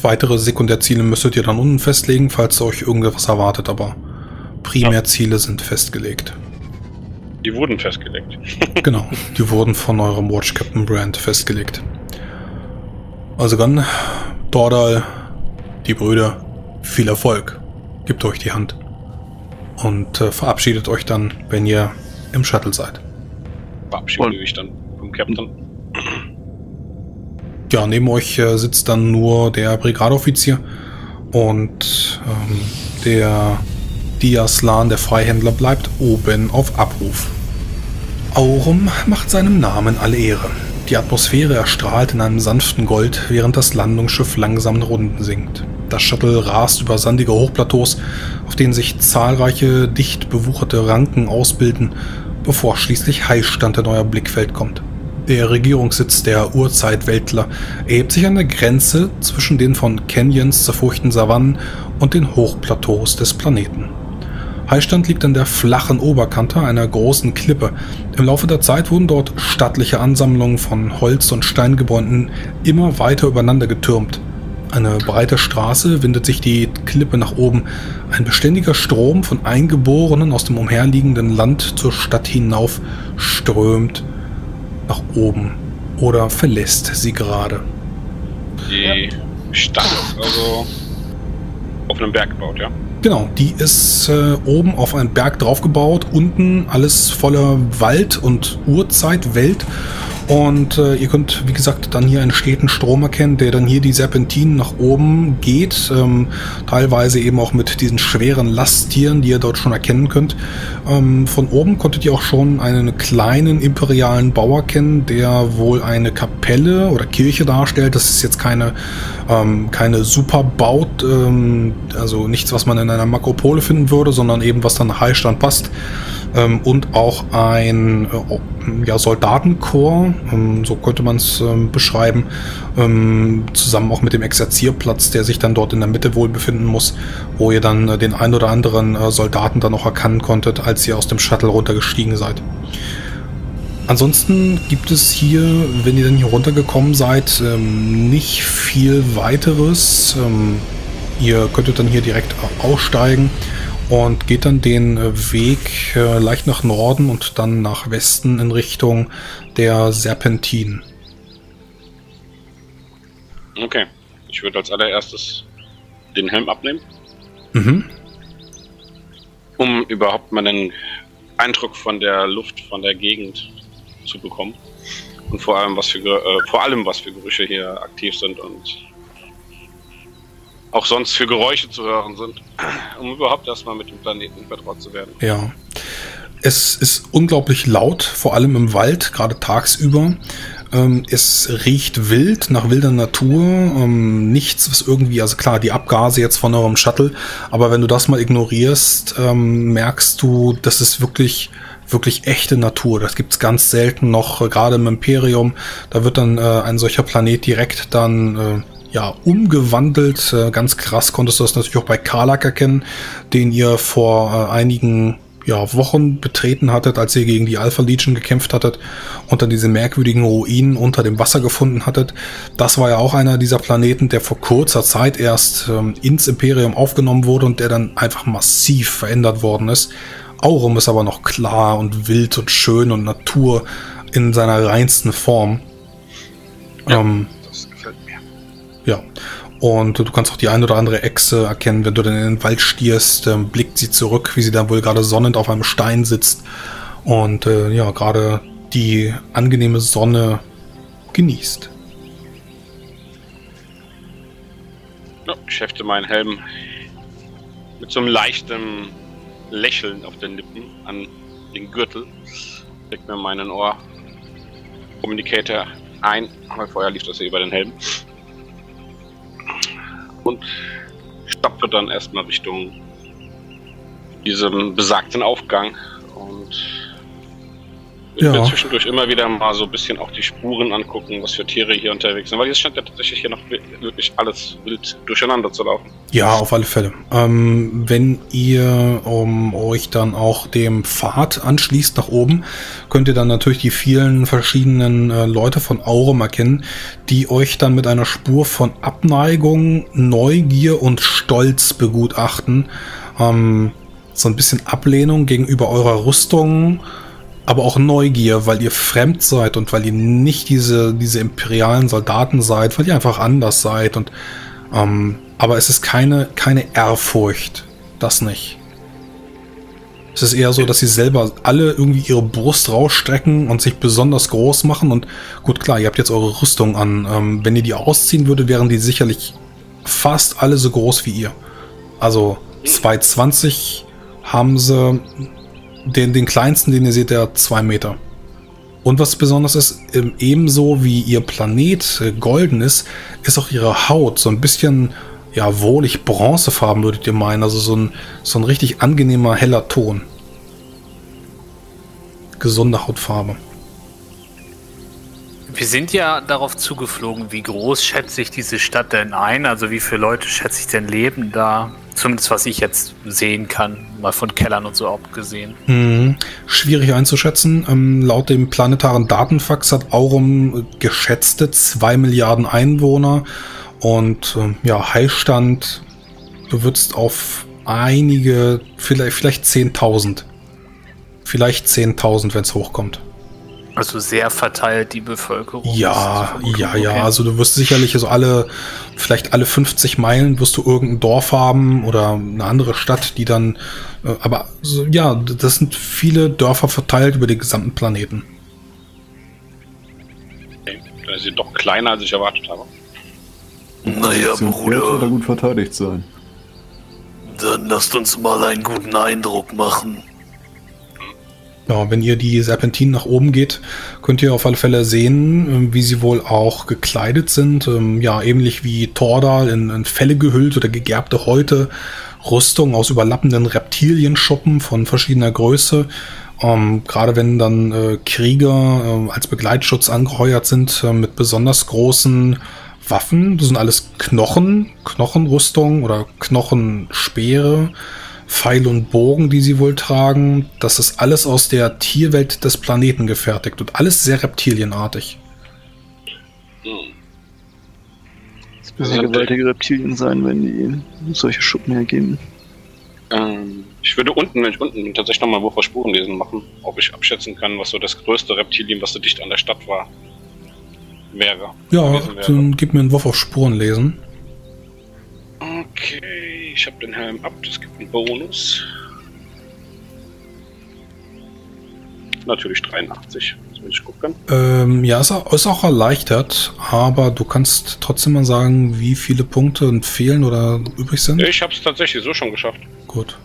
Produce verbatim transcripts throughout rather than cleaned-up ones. Weitere Sekundärziele müsstet ihr dann unten festlegen, falls euch irgendwas erwartet, aber Primärziele ja. sind festgelegt. Die wurden festgelegt. Genau, die wurden von eurem Watch Captain Brand festgelegt. Also dann, Thordal, die Brüder, viel Erfolg. Gebt euch die Hand. Und äh, verabschiedet euch dann, wenn ihr im Shuttle seid. Verabschiede ich dann vom Captain. Ja, neben euch äh, sitzt dann nur der Brigadeoffizier und ähm, der Diaz Lan, der Freihändler, bleibt oben auf Abruf. Aurum macht seinem Namen alle Ehre. Die Atmosphäre erstrahlt in einem sanften Gold, während das Landungsschiff langsam Runden sinkt. Das Shuttle rast über sandige Hochplateaus, auf denen sich zahlreiche dicht bewucherte Ranken ausbilden, bevor schließlich Haistand in euer Blickfeld kommt. Der Regierungssitz der Urzeitweltler erhebt sich an der Grenze zwischen den von Canyons zerfurchten Savannen und den Hochplateaus des Planeten. Haistand liegt an der flachen Oberkante einer großen Klippe. Im Laufe der Zeit wurden dort stattliche Ansammlungen von Holz- und Steingebäuden immer weiter übereinander getürmt. Eine breite Straße windet sich die Klippe nach oben. Ein beständiger Strom von Eingeborenen aus dem umherliegenden Land zur Stadt hinauf strömt nach oben oder verlässt sie gerade. Die Stadt ist also auf einem Berg gebaut, ja? Genau, die ist äh, oben auf einem Berg drauf gebaut, unten alles voller Wald und Urzeitwelt. Und äh, ihr könnt, wie gesagt, dann hier einen steten Strom erkennen, der dann hier die Serpentinen nach oben geht. Ähm, teilweise eben auch mit diesen schweren Lasttieren, die ihr dort schon erkennen könnt. Ähm, von oben konntet ihr auch schon einen kleinen imperialen Bau erkennen, der wohl eine Kapelle oder Kirche darstellt. Das ist jetzt keine, ähm, keine Superbaut, ähm, also nichts, was man in einer Makropole finden würde, sondern eben was dann nach Haistand passt. Ähm, und auch ein äh, ja, Soldatenkorps, ähm, so könnte man es ähm, beschreiben, ähm, zusammen auch mit dem Exerzierplatz, der sich dann dort in der Mitte wohl befinden muss, wo ihr dann äh, den ein oder anderen äh, Soldaten dann noch erkennen konntet, als ihr aus dem Shuttle runtergestiegen seid. Ansonsten gibt es hier, wenn ihr dann hier runtergekommen seid, ähm, nicht viel weiteres. Ähm, ihr könntet dann hier direkt aussteigen und geht dann den Weg äh, leicht nach Norden und dann nach Westen in Richtung der Serpentinen. Okay, ich würde als allererstes den Helm abnehmen, mhm. um überhaupt mal einen Eindruck von der Luft, von der Gegend zu bekommen und vor allem, was für, äh, vor allem, was für Gerüche hier aktiv sind und auch sonst für Geräusche zu hören sind, um überhaupt erstmal mit dem Planeten vertraut zu werden. Ja, es ist unglaublich laut, vor allem im Wald, gerade tagsüber. Ähm, es riecht wild, nach wilder Natur, ähm, nichts, was irgendwie, also klar, die Abgase jetzt von eurem Shuttle, aber wenn du das mal ignorierst, ähm, merkst du, das ist wirklich, wirklich echte Natur. Das gibt es ganz selten noch, äh, gerade im Imperium, da wird dann äh, ein solcher Planet direkt dann... Äh, ja, umgewandelt. Ganz krass konntest du das natürlich auch bei Karlak erkennen, den ihr vor einigen ja, Wochen betreten hattet, als ihr gegen die Alpha Legion gekämpft hattet und dann diese merkwürdigen Ruinen unter dem Wasser gefunden hattet. Das war ja auch einer dieser Planeten, der vor kurzer Zeit erst ähm, ins Imperium aufgenommen wurde und der dann einfach massiv verändert worden ist. Aurum ist aber noch klar und wild und schön und Natur in seiner reinsten Form. Ja. Ähm, Ja, und du kannst auch die ein oder andere Echse erkennen, wenn du dann in den Wald stierst, ähm, blickt sie zurück, wie sie dann wohl gerade sonnend auf einem Stein sitzt und äh, ja, gerade die angenehme Sonne genießt. Ja, ich hefte meinen Helm mit so einem leichten Lächeln auf den Lippen an den Gürtel, leg mir meinen Ohr-Kommunikator ein, weil vorher lief das hier über den Helm. Und stapfe dann erstmal Richtung diesem besagten Aufgang und Ich ja. will zwischendurch immer wieder mal so ein bisschen auch die Spuren angucken, was für Tiere hier unterwegs sind, weil jetzt scheint ja tatsächlich hier noch wirklich alles wild durcheinander zu laufen. Ja, auf alle Fälle. Ähm, wenn ihr um, euch dann auch dem Pfad anschließt nach oben, könnt ihr dann natürlich die vielen verschiedenen äh, Leute von Aurum erkennen, die euch dann mit einer Spur von Abneigung, Neugier und Stolz begutachten. Ähm, so ein bisschen Ablehnung gegenüber eurer Rüstung, aber auch Neugier, weil ihr fremd seid und weil ihr nicht diese, diese imperialen Soldaten seid, weil ihr einfach anders seid. Und, ähm, aber es ist keine, keine Ehrfurcht, das nicht. Es ist eher so, dass sie selber alle irgendwie ihre Brust rausstrecken und sich besonders groß machen. Und gut, klar, ihr habt jetzt eure Rüstung an. Ähm, wenn ihr die ausziehen würdet, wären die sicherlich fast alle so groß wie ihr. Also zwei Komma zwanzig haben sie... Den, den kleinsten, den ihr seht, der zwei Meter. Und was besonders ist, ebenso wie ihr Planet golden ist, ist auch ihre Haut so ein bisschen, ja, wohlig bronzefarben, würdet ihr meinen. Also so ein, so ein richtig angenehmer, heller Ton. Gesunde Hautfarbe. Wir sind ja darauf zugeflogen, wie groß schätze ich diese Stadt denn ein? Also wie viele Leute schätze ich denn leben da? Zumindest was ich jetzt sehen kann, mal von Kellern und so abgesehen. Mhm. Schwierig einzuschätzen. Ähm, laut dem planetaren Datenfax hat Aurum geschätzte zwei Milliarden Einwohner. Und äh, ja, Haistand, du würdest auf einige, vielleicht vielleicht zehntausend. Vielleicht zehntausend, wenn es hochkommt. Also sehr verteilt die Bevölkerung. Ja, ja, ja. Okay. Also du wirst sicherlich also alle, vielleicht alle fünfzig Meilen wirst du irgendein Dorf haben oder eine andere Stadt, die dann, aber ja, das sind viele Dörfer verteilt über den gesamten Planeten. Okay. Da ist sie doch kleiner, als ich erwartet habe. Naja, Bruder. Gut verteidigt sein. Dann lasst uns mal einen guten Eindruck machen. Ja, wenn ihr die Serpentinen nach oben geht, könnt ihr auf alle Fälle sehen, wie sie wohl auch gekleidet sind. Ja, ähnlich wie Thordal in, in Felle gehüllt oder gegerbte Häute, Rüstung aus überlappenden Reptilienschuppen von verschiedener Größe. Ähm, gerade wenn dann äh, Krieger äh, als Begleitschutz angeheuert sind äh, mit besonders großen Waffen. Das sind alles Knochen, Knochenrüstung oder Knochenspeere. Pfeil und Bogen, die sie wohl tragen, das ist alles aus der Tierwelt des Planeten gefertigt und alles sehr reptilienartig. Hm. Das müssen gewaltige Reptilien sein, wenn die solche Schuppen hergeben. Ähm, ich würde unten, wenn ich unten tatsächlich nochmal Wurf auf Spurenlesen machen, ob ich abschätzen kann, was so das größte Reptilien, was so dicht an der Stadt war, wäre. Ja, dann gib mir einen Wurf auf Spurenlesen. Okay, ich habe den Helm ab, das gibt einen Bonus. Natürlich dreiundachtzig, wenn ich gucken kann. Ähm, ja, ist auch, ist auch erleichtert, aber du kannst trotzdem mal sagen, wie viele Punkte fehlen oder übrig sind. Ich habe es tatsächlich so schon geschafft. Gut.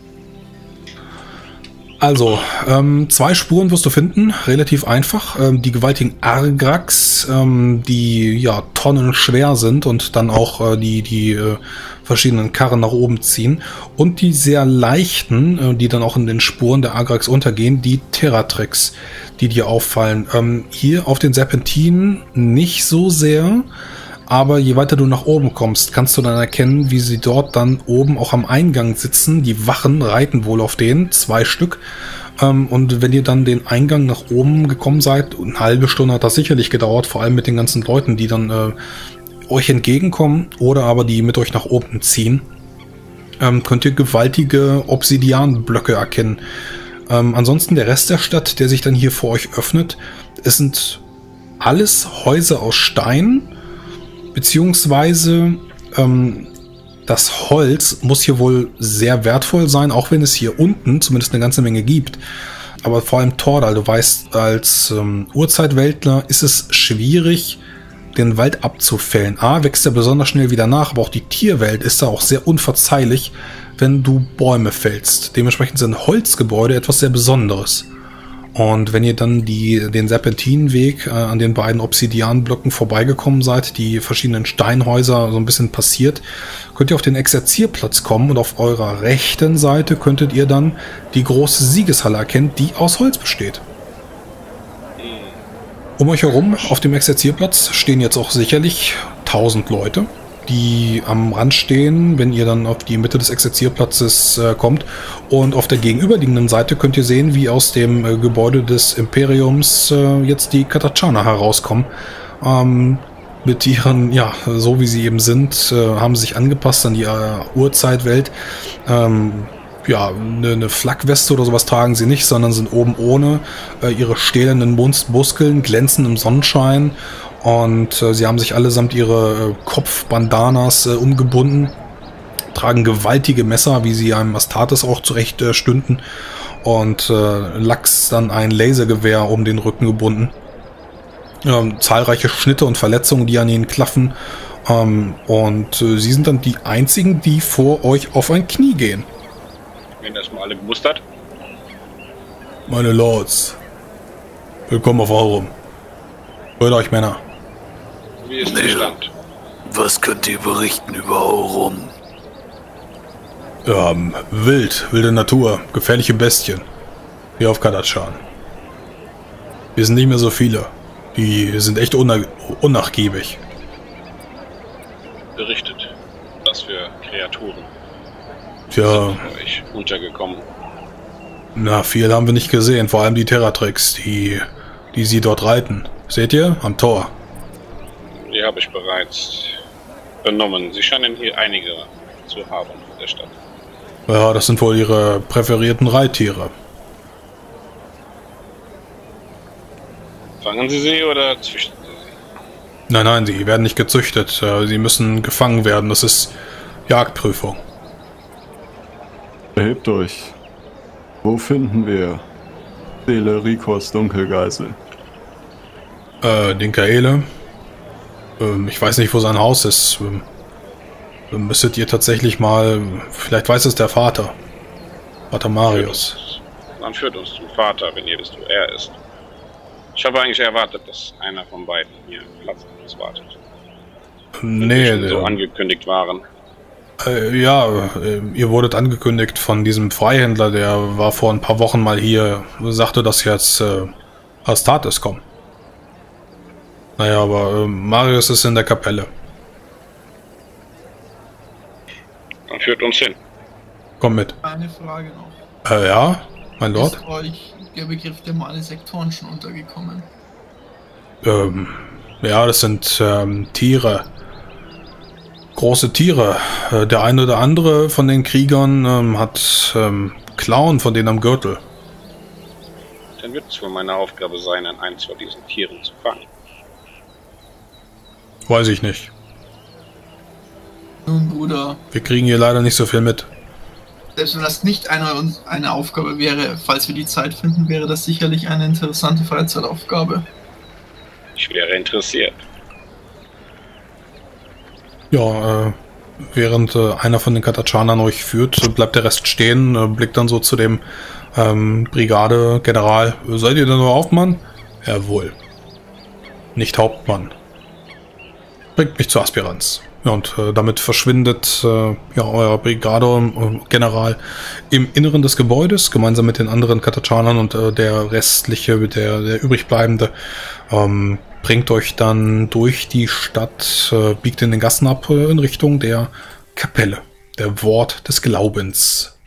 Also, ähm, zwei Spuren wirst du finden, relativ einfach. Ähm, die gewaltigen Argrax, ähm, die ja Tonnen schwer sind und dann auch äh, die, die äh, verschiedenen Karren nach oben ziehen. Und die sehr leichten, äh, die dann auch in den Spuren der Argrax untergehen, die Terratrix, die dir auffallen. Ähm, hier auf den Serpentinen nicht so sehr, aber je weiter du nach oben kommst, kannst du dann erkennen, wie sie dort dann oben auch am Eingang sitzen. Die Wachen reiten wohl auf denen, zwei Stück. Und wenn ihr dann den Eingang nach oben gekommen seid, eine halbe Stunde hat das sicherlich gedauert, vor allem mit den ganzen Leuten, die dann äh, euch entgegenkommen oder aber die mit euch nach oben ziehen, ähm, könnt ihr gewaltige Obsidianblöcke erkennen. Ähm, ansonsten der Rest der Stadt, der sich dann hier vor euch öffnet, es sind alles Häuser aus Stein. Beziehungsweise ähm, das Holz muss hier wohl sehr wertvoll sein, auch wenn es hier unten zumindest eine ganze Menge gibt. Aber vor allem Thordal, du weißt, als ähm, Urzeitwäldler ist es schwierig, den Wald abzufällen. A, wächst er besonders schnell wieder nach, aber auch die Tierwelt ist da auch sehr unverzeihlich, wenn du Bäume fällst. Dementsprechend sind Holzgebäude etwas sehr Besonderes. Und wenn ihr dann die, den Serpentinenweg äh, an den beiden Obsidianblöcken vorbeigekommen seid, die verschiedenen Steinhäuser so ein bisschen passiert, könnt ihr auf den Exerzierplatz kommen und auf eurer rechten Seite könntet ihr dann die große Siegeshalle erkennen, die aus Holz besteht. Um euch herum auf dem Exerzierplatz stehen jetzt auch sicherlich tausend Leute, die am Rand stehen, wenn ihr dann auf die Mitte des Exerzierplatzes äh, kommt. Und auf der gegenüberliegenden Seite könnt ihr sehen, wie aus dem äh, Gebäude des Imperiums äh, jetzt die Katachaner herauskommen. Ähm, mit ihren, ja, so wie sie eben sind, äh, haben sich angepasst an die äh, Urzeitwelt. Ähm, ja, eine, eine Flak-Weste oder sowas tragen sie nicht, sondern sind oben ohne. Äh, ihre stählenden Muskeln glänzen im Sonnenschein. Und äh, sie haben sich allesamt ihre äh, Kopfbandanas äh, umgebunden, tragen gewaltige Messer, wie sie einem Astartes auch zurecht äh, stünden, und äh, Lachs dann ein Lasergewehr um den Rücken gebunden. Ähm, zahlreiche Schnitte und Verletzungen, die an ihnen klaffen. Ähm, und äh, sie sind dann die einzigen, die vor euch auf ein Knie gehen. Wenn das mal alle gemustert. Meine Lords, willkommen auf Aurum. Hört euch, Männer. Wie ist der Stand? Was könnt ihr berichten über Aurum? Ähm, wild, wilde Natur, gefährliche Bestien. Hier auf Katachan. Wir sind nicht mehr so viele. Die sind echt unnachgiebig. Berichtet. Was für Kreaturen. Tja. Sind für euch untergekommen. Na, viel haben wir nicht gesehen. Vor allem die Terratrix, die, die sie dort reiten. Seht ihr? Am Tor. Die habe ich bereits benommen. Sie scheinen hier einige zu haben in der Stadt. Ja, das sind wohl ihre präferierten Reittiere. Fangen Sie sie oder züchten Sie sie? Nein, nein, sie werden nicht gezüchtet. Sie müssen gefangen werden. Das ist Jagdprüfung. Erhebt euch. Wo finden wir Ele Rikos Dunkelgeisel? Äh, den Kaele. Ähm, ich weiß nicht, wo sein Haus ist. Ähm, müsstet ihr tatsächlich mal... Vielleicht weiß es der Vater. Vater Marius. Man führt uns zum Vater, wenn ihr wisst, wo er ist. Ich habe eigentlich erwartet, dass einer von beiden hier Platz auf uns wartet. Wenn nee, wir schon so angekündigt waren. Äh, ja, äh, ihr wurdet angekündigt von diesem Freihändler, der war vor ein paar Wochen mal hier, sagte, dass jetzt äh, Astartes kommen. Naja, aber äh, Marius ist in der Kapelle. Dann führt uns hin. Komm mit. Eine Frage noch. Äh, ja, mein Lord? Ist euch der Begriff der Malesektoren schon untergekommen? Ähm, ja, das sind ähm, Tiere. Große Tiere. Äh, der eine oder andere von den Kriegern ähm, hat ähm, Klauen von denen am Gürtel. Dann wird es wohl meine Aufgabe sein, an eins von diesen Tieren zu fangen. Weiß ich nicht. Nun, Bruder. Wir kriegen hier leider nicht so viel mit. Selbst wenn das nicht eine, eine Aufgabe wäre, falls wir die Zeit finden, wäre das sicherlich eine interessante Freizeitaufgabe. Ich wäre interessiert. Ja, äh, während äh, einer von den Katachanern euch führt, bleibt der Rest stehen, äh, blickt dann so zu dem ähm, Brigadegeneral. Seid ihr denn nur Hauptmann? Jawohl. Nicht Hauptmann. Bringt mich zur Aspiranz. Ja, und äh, damit verschwindet äh, ja, euer Brigadegeneral im Inneren des Gebäudes, gemeinsam mit den anderen Katachanern, und äh, der restliche, der, der übrigbleibende, ähm, bringt euch dann durch die Stadt, äh, biegt in den Gassen ab äh, in Richtung der Kapelle, der Wort des Glaubens.